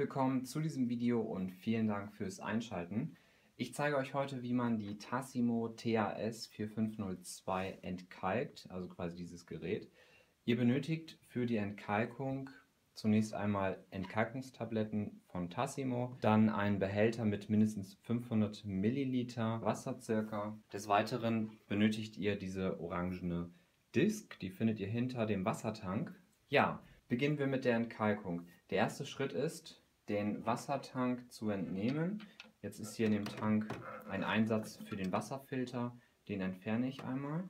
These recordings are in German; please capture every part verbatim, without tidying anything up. willkommen zu diesem Video und vielen Dank fürs Einschalten. Ich zeige euch heute, wie man die Tassimo T A S vier fünf null zwei entkalkt, also quasi dieses Gerät. Ihr benötigt für die Entkalkung zunächst einmal Entkalkungstabletten von Tassimo, dann einen Behälter mit mindestens fünfhundert Milliliter Wasser circa. Des Weiteren benötigt ihr diese orangene Disk, die findet ihr hinter dem Wassertank. Ja, beginnen wir mit der Entkalkung. Der erste Schritt ist, den Wassertank zu entnehmen. Jetzt ist hier in dem Tank ein Einsatz für den Wasserfilter, den entferne ich einmal.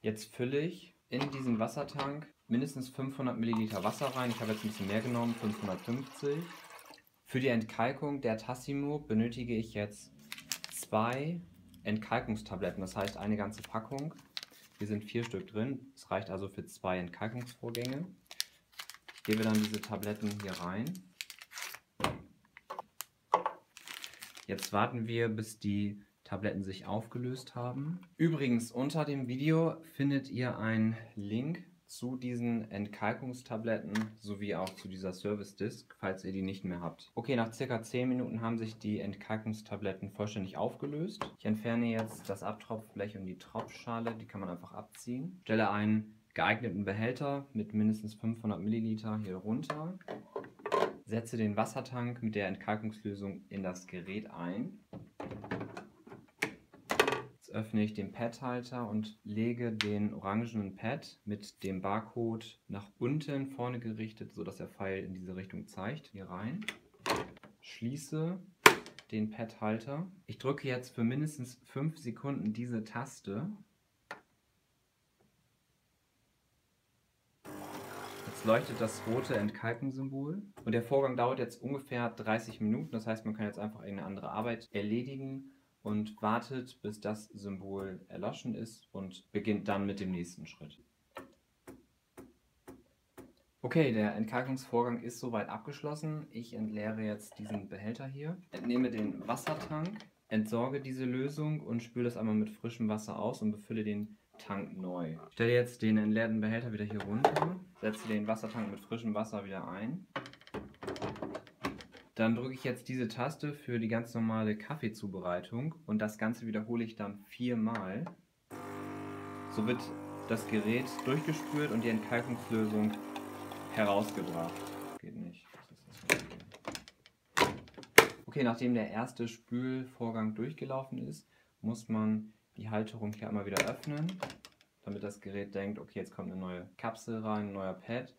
Jetzt fülle ich in diesen Wassertank mindestens fünfhundert Milliliter Wasser rein. Ich habe jetzt ein bisschen mehr genommen, fünfhundertfünfzig. Für die Entkalkung der Tassimo benötige ich jetzt zwei Entkalkungstabletten, das heißt eine ganze Packung. Hier sind vier Stück drin, es reicht also für zwei Entkalkungsvorgänge. Ich gebe dann diese Tabletten hier rein. Jetzt warten wir, bis die Tabletten sich aufgelöst haben. Übrigens, unter dem Video findet ihr einen Link zu diesen Entkalkungstabletten sowie auch zu dieser Service Disk, falls ihr die nicht mehr habt. Okay, nach circa zehn Minuten haben sich die Entkalkungstabletten vollständig aufgelöst. Ich entferne jetzt das Abtropffläche und die Tropfschale, die kann man einfach abziehen. Stelle einen geeigneten Behälter mit mindestens fünfhundert Milliliter hier runter. Setze den Wassertank mit der Entkalkungslösung in das Gerät ein. Jetzt öffne ich den Padhalter und lege den orangenen Pad mit dem Barcode nach unten vorne gerichtet, sodass der Pfeil in diese Richtung zeigt, hier rein. Schließe den Padhalter. Ich drücke jetzt für mindestens fünf Sekunden diese Taste. Leuchtet das rote Entkalken-Symbol und der Vorgang dauert jetzt ungefähr dreißig Minuten, das heißt, man kann jetzt einfach eine andere Arbeit erledigen und wartet, bis das Symbol erloschen ist und beginnt dann mit dem nächsten Schritt. Okay, der Entkalkungsvorgang ist soweit abgeschlossen. Ich entleere jetzt diesen Behälter hier, entnehme den Wassertank, entsorge diese Lösung und spüle das einmal mit frischem Wasser aus und befülle den Tank neu. Ich stelle jetzt den entleerten Behälter wieder hier runter, setze den Wassertank mit frischem Wasser wieder ein. Dann drücke ich jetzt diese Taste für die ganz normale Kaffeezubereitung und das Ganze wiederhole ich dann viermal. So wird das Gerät durchgespült und die Entkalkungslösung herausgebracht. Geht nicht. Okay, nachdem der erste Spülvorgang durchgelaufen ist, muss man die Halterung hier einmal wieder öffnen, damit das Gerät denkt, okay, jetzt kommt eine neue Kapsel rein, ein neuer Pad.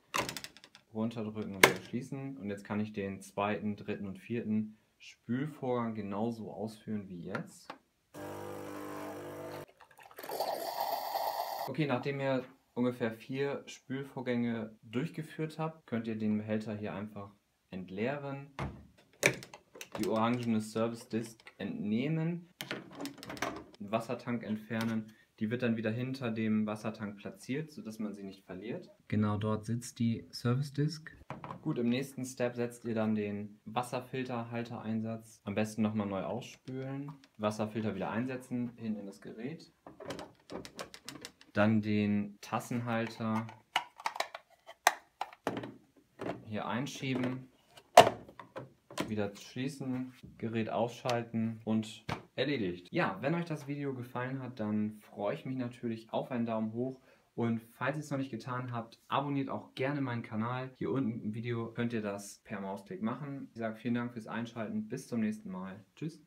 Runterdrücken und wieder schließen. Und jetzt kann ich den zweiten, dritten und vierten Spülvorgang genauso ausführen wie jetzt. Okay, nachdem ihr ungefähr vier Spülvorgänge durchgeführt habt, könnt ihr den Behälter hier einfach entleeren, die orangene Service Disk entnehmen, Wassertank entfernen. Die wird dann wieder hinter dem Wassertank platziert, sodass man sie nicht verliert. Genau dort sitzt die Service Disk. Gut, im nächsten Step setzt ihr dann den Wasserfilterhaltereinsatz. Am besten nochmal neu ausspülen. Wasserfilter wieder einsetzen, hin in das Gerät. Dann den Tassenhalter hier einschieben. Wieder schließen, Gerät ausschalten und erledigt. Ja, wenn euch das Video gefallen hat, dann freue ich mich natürlich auf einen Daumen hoch und falls ihr es noch nicht getan habt, abonniert auch gerne meinen Kanal. Hier unten im Video könnt ihr das per Mausklick machen. Ich sage vielen Dank fürs Einschalten, bis zum nächsten Mal. Tschüss.